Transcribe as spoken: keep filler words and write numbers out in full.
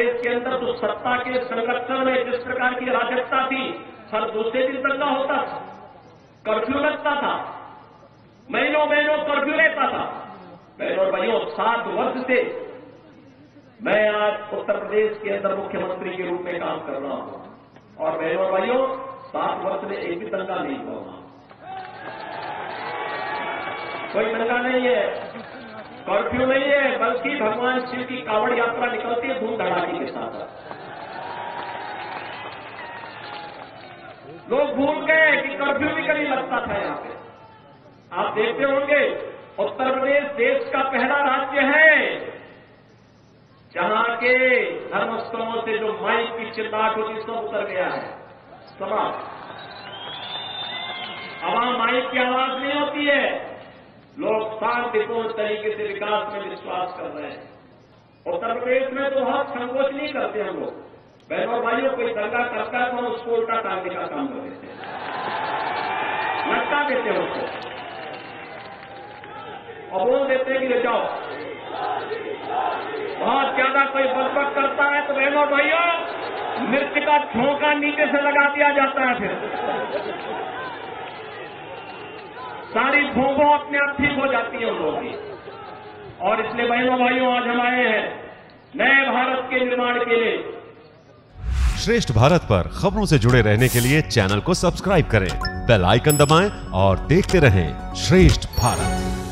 देश के अंदर तो सत्ता के संरक्षण में जिस प्रकार की अराजकता थी, हर दूसरे दिन दंगा होता था, कर्फ्यू लगता था, महीनों महीनों कर्फ्यू रहता था। बहनों और भाइयों, सात वर्ष से मैं आज उत्तर प्रदेश के अंदर मुख्यमंत्री के रूप में काम कर रहा हूं, और बहनों और भाइयों, सात वर्ष में एक भी दंगा नहीं हुआ, कोई दंगा नहीं है, कर्फ्यू नहीं है, बल्कि भगवान शिव की कावड़ यात्रा निकलती है धूम धड़ाके के साथ। लोग भूल गए कि कर्फ्यू भी कभी लगता था यहाँ पे। आप देखते होंगे उत्तर प्रदेश देश का पहला राज्य है जहां के धर्मस्थलों से जो माइक की चिल्लाहट होती सब उतर गया है। समाज आवाम माइक की आवाज नहीं होती है, लोग शांतिपूर्ण तरीके से विकास में विश्वास कर रहे हैं। उत्तर प्रदेश में तो बहुत संकोच नहीं करते हम लोग। बहनों और भाइयों, कोई दंगा करता तो उसको उल्टा टांगने का काम कर देते हैं, लटका देते हैं उसको और बोल देते हैं कि ले जाओ। बहुत ज्यादा कोई बकबक करता है तो बहनों और भाइयों, मिर्च का झोंका नीचे से लगा दिया जाता है, फिर सारी भूखों अपने आप ठीक हो जाती है उन लोगों की। और इसलिए बहनों भाइयों, आज हम आए हैं नए भारत के निर्माण के लिए। श्रेष्ठ भारत पर खबरों से जुड़े रहने के लिए चैनल को सब्सक्राइब करें, बेल आइकन दबाएं और देखते रहें श्रेष्ठ भारत।